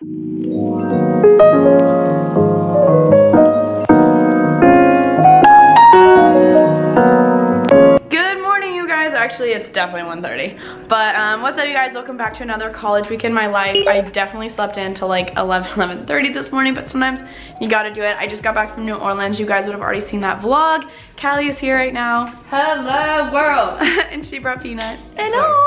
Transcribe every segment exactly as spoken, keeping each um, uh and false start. Good morning, you guys. Actually, it's definitely one thirty. But um, what's up, you guys? Welcome back to another college week in my life. I definitely slept in till like eleven, eleven thirty this morning, but sometimes you gotta do it. I just got back from New Orleans. You guys would have already seen that vlog. Callie is here right now. Hello, world. And she brought Peanut. Hello.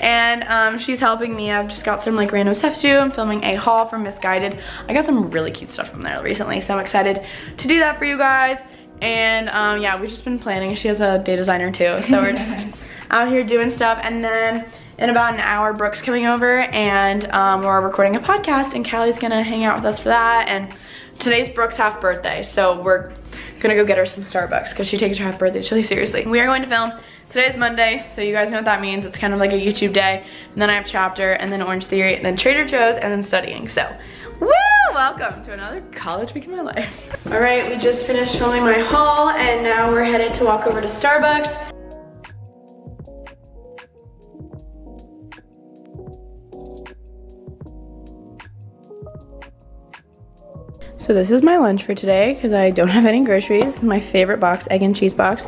And um, she's helping me. I've just got some like random stuff to do. I'm filming a haul from Misguided. I got some really cute stuff from there recently, so I'm excited to do that for you guys. And um, yeah, we've just been planning. She has a day designer too, so we're just out here doing stuff. And then in about an hour, Brooke's coming over and um, we're recording a podcast, and Callie's gonna hang out with us for that. And today's Brooke's half birthday, so we're gonna go get her some Starbucks because she takes her half birthdays really seriously. We are going to film. Today's Monday, so you guys know what that means. It's kind of like a YouTube day, and then I have Chapter, and then Orange Theory, and then Trader Joe's, and then studying. So, woo! Welcome to another college week in my life. All right, we just finished filming my haul, and now we're headed to walk over to Starbucks. So this is my lunch for today because I don't have any groceries. My favorite box, egg and cheese box,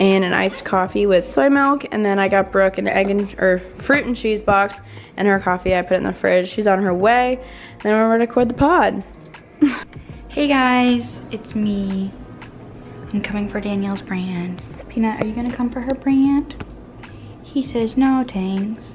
and an iced coffee with soy milk. And then I got Brooke an egg and or fruit and cheese box, and her coffee I put in the fridge. She's on her way. Then we're gonna record the pod. Hey guys, it's me. I'm coming for Danielle's brand. Peanut, are you gonna come for her brand? He says no, thanks.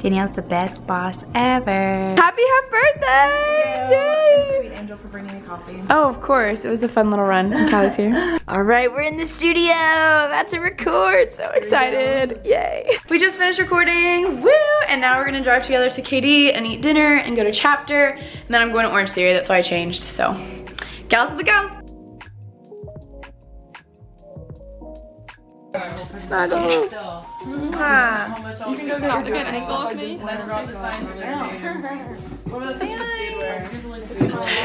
Danielle's the best boss ever. Happy half birthday! Yay! And sweet Angel for bringing the coffee. Oh, of course. It was a fun little run. Callie's here. All right, we're in the studio. About to record. So excited. Yay. We just finished recording. Woo! And now we're going to drive together to K D and eat dinner and go to Chapter. And then I'm going to Orange Theory. That's why I changed. So, Gals on the Go. Snuggles. Mm-hmm. You can go get a nickel off me.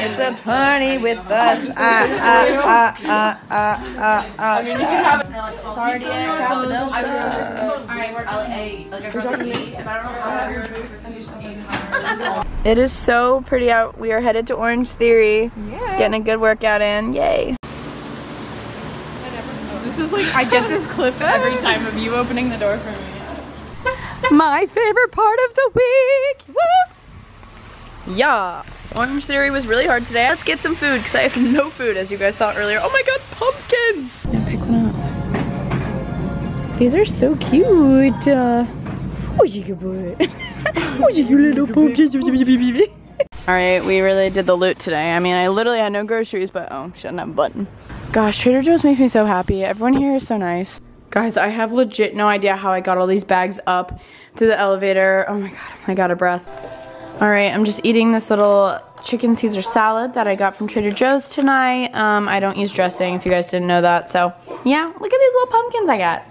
It's a party with us. Ah, ah, ah, ah, ah. You can have a party at Capitol. I don't know. It is so pretty out. We are headed to Orange Theory. Getting a good workout in. Yay. This is like, I get this clip every time of you opening the door for me. My favorite part of the week! Woo! Yeah! Orange Theory was really hard today. Let's get some food because I have no food, as you guys saw earlier. Oh my god, pumpkins! Now pick one up. These are so cute. Uh, oh, you good boy. Oh, you good little pumpkin. Alright, we really did the loot today. I mean, I literally had no groceries, but oh, shouldn't have a button. Gosh, Trader Joe's makes me so happy. Everyone here is so nice. Guys, I have legit no idea how I got all these bags up through the elevator. Oh my god, I got a breath. All right, I'm just eating this little chicken Caesar salad that I got from Trader Joe's tonight. Um, I don't use dressing, if you guys didn't know that. So yeah, look at these little pumpkins I got.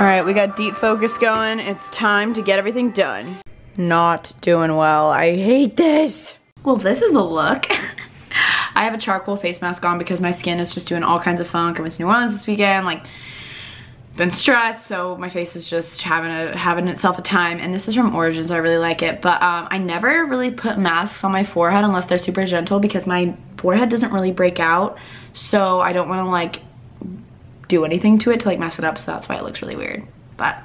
All right, we got deep focus going. It's time to get everything done. Not doing well. I hate this. Well, this is a look. I have a charcoal face mask on because my skin is just doing all kinds of funk. I went to New Orleans this weekend, like, been stressed, so my face is just having a having itself a time. And this is from Origins, so I really like it. But um, I never really put masks on my forehead unless they're super gentle because my forehead doesn't really break out. So I don't want to, like, do anything to it to, like, mess it up. So that's why it looks really weird. But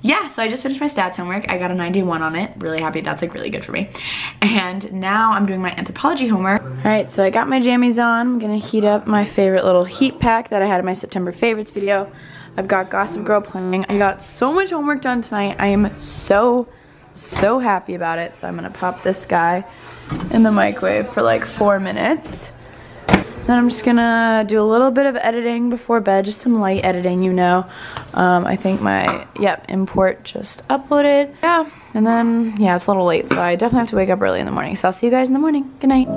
yeah, so I just finished my stats homework. I got a ninety-one on it. Really happy. That's like really good for me. And now I'm doing my anthropology homework. All right, so I got my jammies on. I'm gonna heat up my favorite little heat pack that I had in my September favorites video. I've got Gossip Girl playing. I got so much homework done tonight. I am so, so happy about it. So I'm gonna pop this guy in the microwave for like four minutes. Then I'm just gonna do a little bit of editing before bed, just some light editing, you know. Um, I think my, yep, import just uploaded. Yeah, and then, yeah, it's a little late, so I definitely have to wake up early in the morning. So I'll see you guys in the morning. Good night.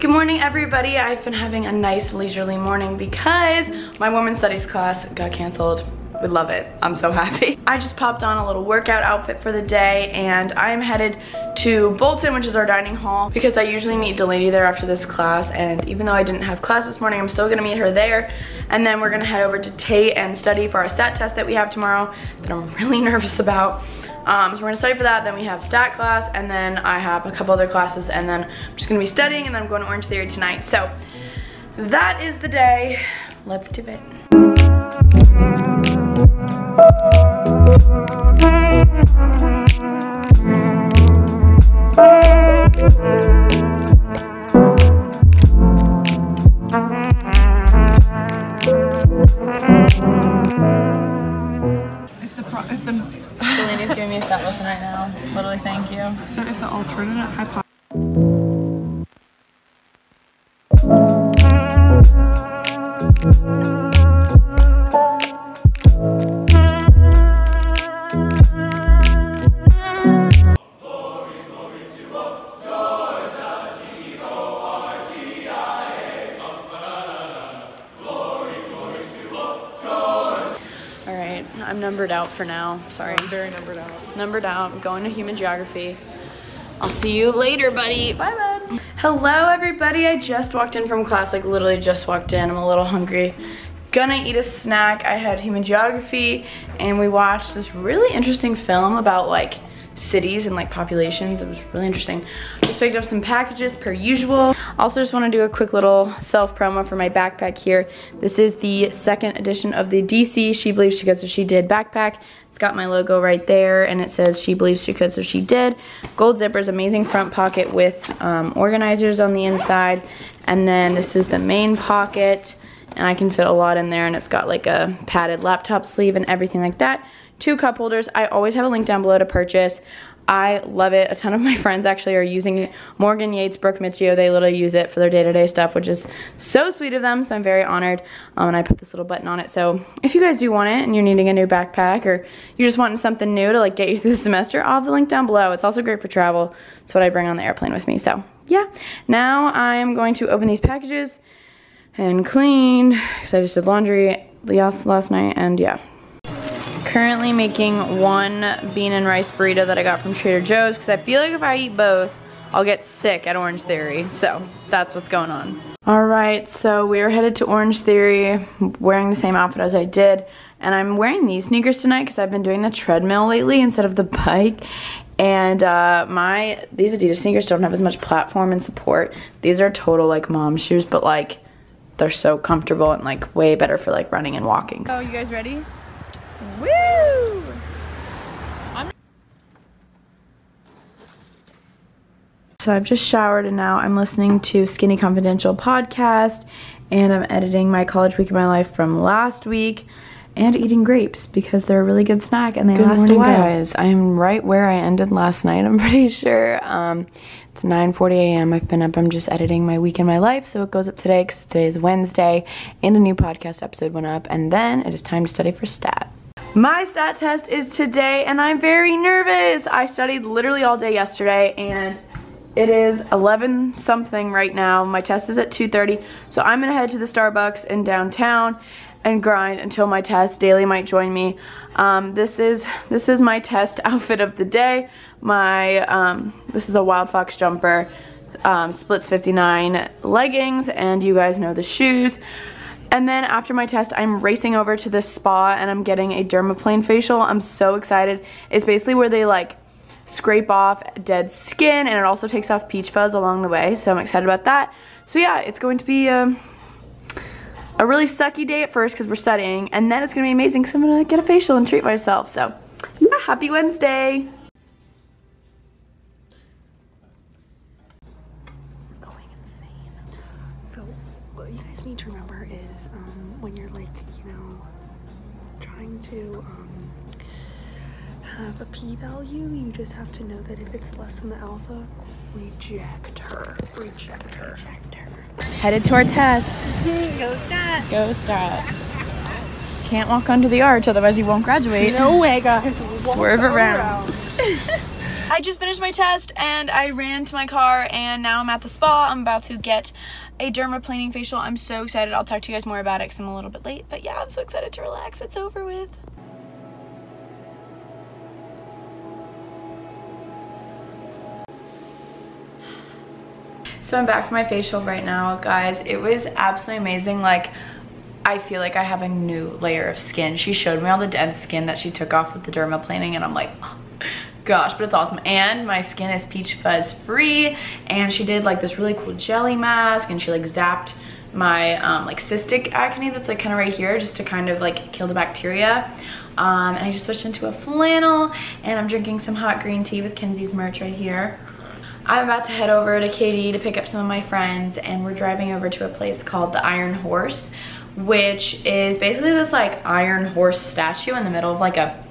Good morning, everybody. I've been having a nice leisurely morning because my women's studies class got canceled. We love it. I'm so happy. I just popped on a little workout outfit for the day, and I'm headed to Bolton, which is our dining hall, because I usually meet Delaney there after this class, and even though I didn't have class this morning, I'm still gonna meet her there, and then we're gonna head over to Tate and study for our stat test that we have tomorrow that I'm really nervous about. Um, so we're gonna study for that, then we have stat class, and then I have a couple other classes, and then I'm just gonna be studying, and then I'm going to Orange Theory tonight. So that is the day. Let's do it. If the pro if the Delaney's giving me a stat lesson right now, literally, thank you. So if the alternate hypothesis. I'm numbered out for now. Sorry. I'm very numbered out. Numbered out. I'm going to human geography. I'll see you later, buddy. Bye, bud. Hello, everybody. I just walked in from class. Like, literally just walked in. I'm a little hungry. Gonna eat a snack. I had human geography, and we watched this really interesting film about, like, cities and, like, populations. It was really interesting. Just picked up some packages, per usual. Also, just want to do a quick little self-promo for my backpack here. This is the second edition of the D C She Believes She Could So She Did backpack. It's got my logo right there, and it says She Believes She Could So She Did. Gold zippers, amazing front pocket with um, organizers on the inside. And then this is the main pocket, and I can fit a lot in there, and it's got like a padded laptop sleeve and everything like that. Two cup holders. I always have a link down below to purchase. I love it. A ton of my friends actually are using it. Morgan Yates, Brooke Michio, they literally use it for their day-to-day stuff, which is so sweet of them, so I'm very honored. Um, and I put this little button on it, so if you guys do want it and you're needing a new backpack or you're just wanting something new to like get you through the semester, I'll have the link down below. It's also great for travel. It's what I bring on the airplane with me, so yeah. Now I'm going to open these packages and clean, because I just did laundry last night, and yeah. Currently making one bean and rice burrito that I got from Trader Joe's, because I feel like if I eat both, I'll get sick at Orange Theory. So that's what's going on. All right, so we are headed to Orange Theory, wearing the same outfit as I did. And I'm wearing these sneakers tonight because I've been doing the treadmill lately instead of the bike. And uh, my, these Adidas sneakers don't have as much platform and support. These are total like mom shoes, but like they're so comfortable and like way better for like running and walking. Oh, you guys ready? Woo! I'm so I've just showered, and now I'm listening to Skinny Confidential podcast, and I'm editing my college week of my life from last week, and eating grapes because they're a really good snack and they good last morning, a while. Guys, I am right where I ended last night. I'm pretty sure. Um, it's nine forty a m I've been up. I'm just editing my week in my life, so it goes up today because today is Wednesday, and a new podcast episode went up. And then it is time to study for stat. My stat test is today, and I'm very nervous. I studied literally all day yesterday, and it is eleven something right now. My test is at two thirty, so I'm gonna head to the Starbucks in downtown and grind until my test. Daily might join me. Um, this is this is my test outfit of the day. My um, this is a Wildfox jumper, um, Splits fifty-nine leggings, and you guys know the shoes. And then after my test, I'm racing over to this spa, and I'm getting a dermaplane facial. I'm so excited. It's basically where they like scrape off dead skin, and it also takes off peach fuzz along the way, so I'm excited about that. So yeah, it's going to be um, a really sucky day at first because we're studying, and then it's going to be amazing because I'm going to get a facial and treat myself. So yeah, happy Wednesday. Need to remember is um, when you're like, you know, trying to um, have a p-value, you just have to know that if it's less than the alpha, reject her. Reject her. Reject her. Headed to our test. Go stat. Go stat. Can't walk under the arch, otherwise you won't graduate. No way, guys. Swerve around. around. I just finished my test, and I ran to my car, and now I'm at the spa. I'm about to get a dermaplaning facial. I'm so excited. I'll talk to you guys more about it because I'm a little bit late. But yeah, I'm so excited to relax. It's over with. So I'm back for my facial right now, guys. It was absolutely amazing. Like, I feel like I have a new layer of skin. She showed me all the dense skin that she took off with the dermaplaning, and I'm like, oh, gosh, but it's awesome. And my skin is peach fuzz free, and she did like this really cool jelly mask, and she like zapped my um, like cystic acne that's like kind of right here, just to kind of like kill the bacteria. Um, and I just switched into a flannel, and I'm drinking some hot green tea with Kinsey's merch right here. I'm about to head over to Katie to pick up some of my friends, and we're driving over to a place called the Iron Horse, which is basically this like iron horse statue in the middle of like a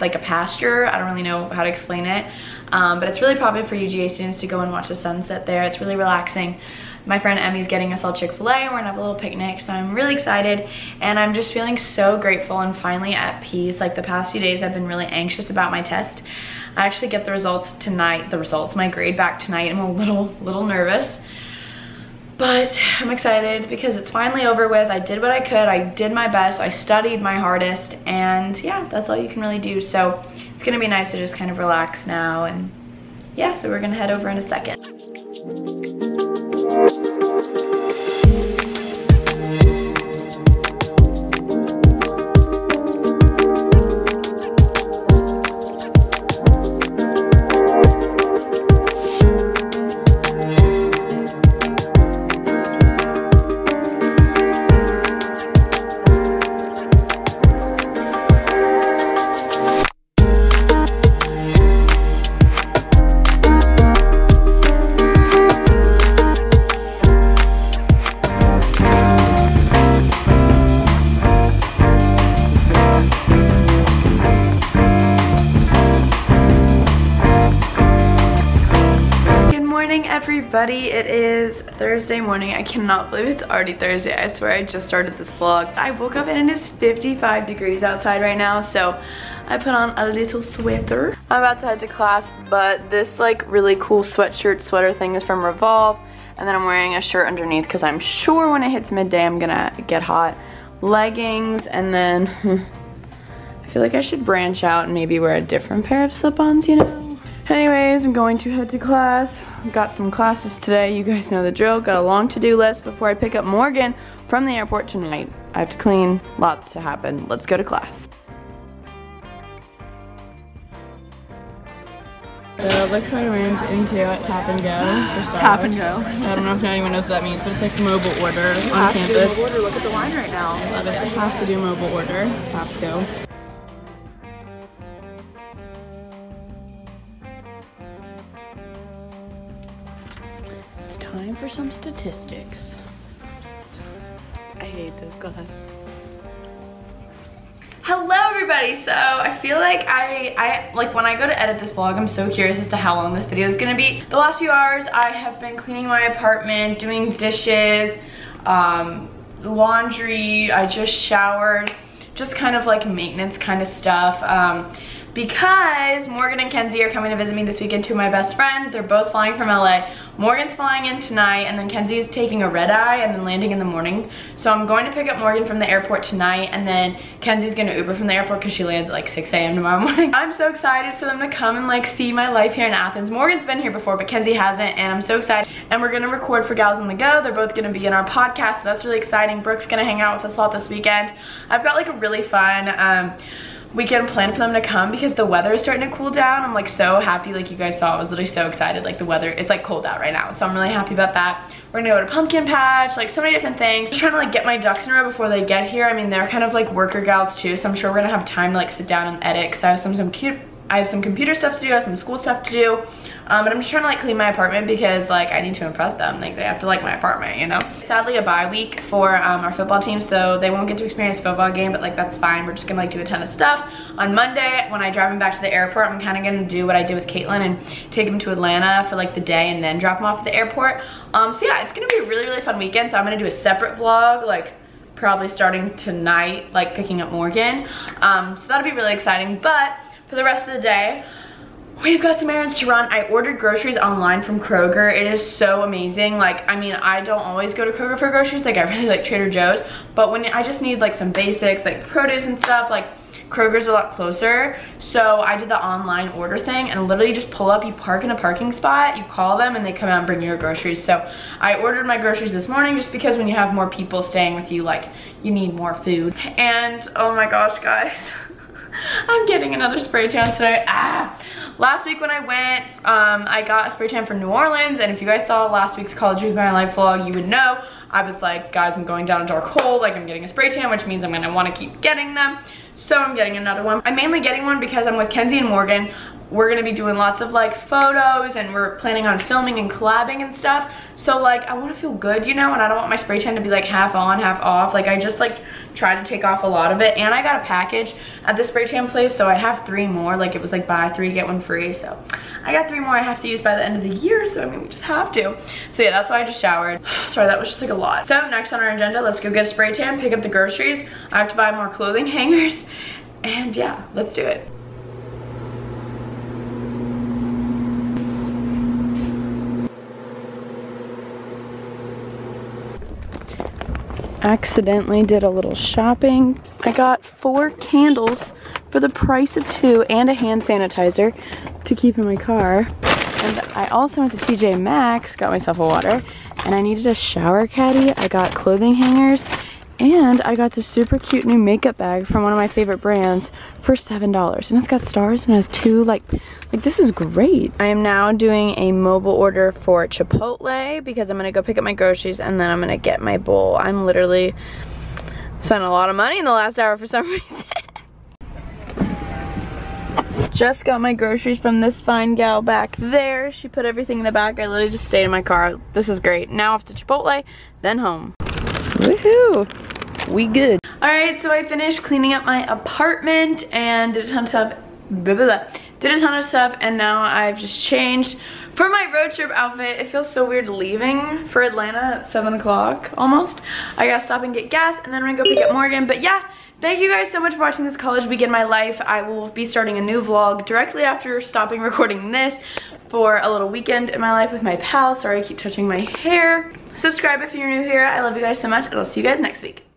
like a pasture. I don't really know how to explain it, um, but it's really popular for U G A students to go and watch the sunset there. It's really relaxing. My friend Emmy's getting us all Chick-fil-A, and we're gonna have a little picnic, so I'm really excited, and I'm just feeling so grateful and finally at peace. Like, the past few days I've been really anxious about my test. I actually get the results tonight, the results, my grade back tonight. I'm a little, little nervous, but I'm excited because it's finally over with. I did what I could, I did my best, I studied my hardest, and yeah, that's all you can really do. So it's gonna be nice to just kind of relax now, and yeah, so we're gonna head over in a second. Everybody, it is Thursday morning. I cannot believe it's already Thursday. I swear I just started this vlog. I woke up and it is fifty-five degrees outside right now, so I put on a little sweater. I'm about to head to class, but this like really cool sweatshirt sweater thing is from Revolve, and then I'm wearing a shirt underneath because I'm sure when it hits midday I'm gonna get hot. Leggings, and then I feel like I should branch out and maybe wear a different pair of slip-ons, you know? Anyways, I'm going to head to class. Got some classes today. You guys know the drill. Got a long to-do list before I pick up Morgan from the airport tonight. I have to clean. Lots to happen. Let's go to class. So, look who I ran into at Tap and Go. Tap and Go. I don't know if anyone knows what that means, but it's like mobile order on campus. Have to do mobile order. Look at the line right now. I love it. I have to do mobile order. Have to. It's time for some statistics. I hate this class. Hello everybody, so I feel like I, I, like when I go to edit this vlog, I'm so curious as to how long this video is gonna be. The last few hours, I have been cleaning my apartment, doing dishes, um, laundry, I just showered, just kind of like maintenance kind of stuff. Um, Because Morgan and Kenzie are coming to visit me this weekend, two of my best friends. They're both flying from L A. Morgan's flying in tonight, and then Kenzie is taking a red eye and then landing in the morning. So I'm going to pick up Morgan from the airport tonight, and then Kenzie's gonna Uber from the airport because she lands at like six A M tomorrow morning. I'm so excited for them to come and like see my life here in Athens. Morgan's been here before, but Kenzie hasn't, and I'm so excited. And we're gonna record for Gals on the Go. They're both gonna be in our podcast, so that's really exciting. Brooke's gonna hang out with us all this weekend. I've got like a really fun, um, weekend plan for them to come because the weather is starting to cool down. I'm like so happy, like you guys saw, I was literally so excited. Like the weather, it's like cold out right now, so I'm really happy about that. We're gonna go to pumpkin patch, like so many different things. Just trying to like get my ducks in a row before they get here. I mean, they're kind of like worker gals too, so I'm sure we're gonna have time to like sit down and edit because I have some some cute, I have some computer stuff to do, I have some school stuff to do. Um, but I'm just trying to like clean my apartment because like I need to impress them. Like they have to like my apartment, you know? Sadly a bye week for um, our football team, so they won't get to experience a football game, but like that's fine. We're just gonna like do a ton of stuff. On Monday, when I drive them back to the airport, I'm kinda gonna do what I did with Caitlin and take them to Atlanta for like the day and then drop them off at the airport. Um, so yeah, it's gonna be a really, really fun weekend. So I'm gonna do a separate vlog, like probably starting tonight, like picking up Morgan. Um, so that'll be really exciting, but for the rest of the day, We've got some errands to run. I ordered groceries online from Kroger. It is so amazing. Like, I mean, I don't always go to Kroger for groceries. Like, I really like Trader Joe's. But when I just need, like, some basics, like produce and stuff, like, Kroger's a lot closer. So I did the online order thing and literally just pull up. You park in a parking spot. You call them and they come out and bring you your groceries. So I ordered my groceries this morning just because when you have more people staying with you, like, you need more food. And, oh my gosh, guys. I'm getting another spray tan today. Ah! Last week when I went, um, I got a spray tan for New Orleans, and if you guys saw last week's College Week My Life vlog, you would know. I was like, guys, I'm going down a dark hole, like I'm getting a spray tan, which means I'm gonna wanna keep getting them. So I'm getting another one. I'm mainly getting one because I'm with Kenzie and Morgan. We're gonna be doing lots of like photos and we're planning on filming and collabing and stuff. So like, I wanna feel good, you know, and I don't want my spray tan to be like half on, half off. Like I just like try to take off a lot of it. And I got a package at the spray tan place, so I have three more. Like it was like buy three, get one free. So I got three more I have to use by the end of the year. So I mean, we just have to. So yeah, that's why I just showered. Sorry, that was just like a lot. So next on our agenda, let's go get a spray tan, pick up the groceries. I have to buy more clothing hangers. And yeah, let's do it. Accidentally did a little shopping. I got four candles for the price of two and a hand sanitizer to keep in my car. And I also went to T J Maxx, got myself a water, and I needed a shower caddy. I got clothing hangers, and I got this super cute new makeup bag from one of my favorite brands for seven dollars. And it's got stars and it has two, like, like this is great. I am now doing a mobile order for Chipotle because I'm gonna go pick up my groceries and then I'm gonna get my bowl. I'm literally spending a lot of money in the last hour for some reason. Just got my groceries from this fine gal back there. She put everything in the back. I literally just stayed in my car. This is great. Now off to Chipotle, then home. Woohoo! We good. Alright, so I finished cleaning up my apartment and did a ton of stuff. Blah, blah, blah. Did a ton of stuff, and now I've just changed for my road trip outfit. It feels so weird leaving for Atlanta at seven o'clock almost. I gotta stop and get gas, and then I'm gonna go pick up Morgan. But yeah, thank you guys so much for watching this College Week in My Life. I will be starting a new vlog directly after stopping recording this for a little weekend in my life with my pal. Sorry, I keep touching my hair. Subscribe if you're new here. I love you guys so much, and I'll see you guys next week.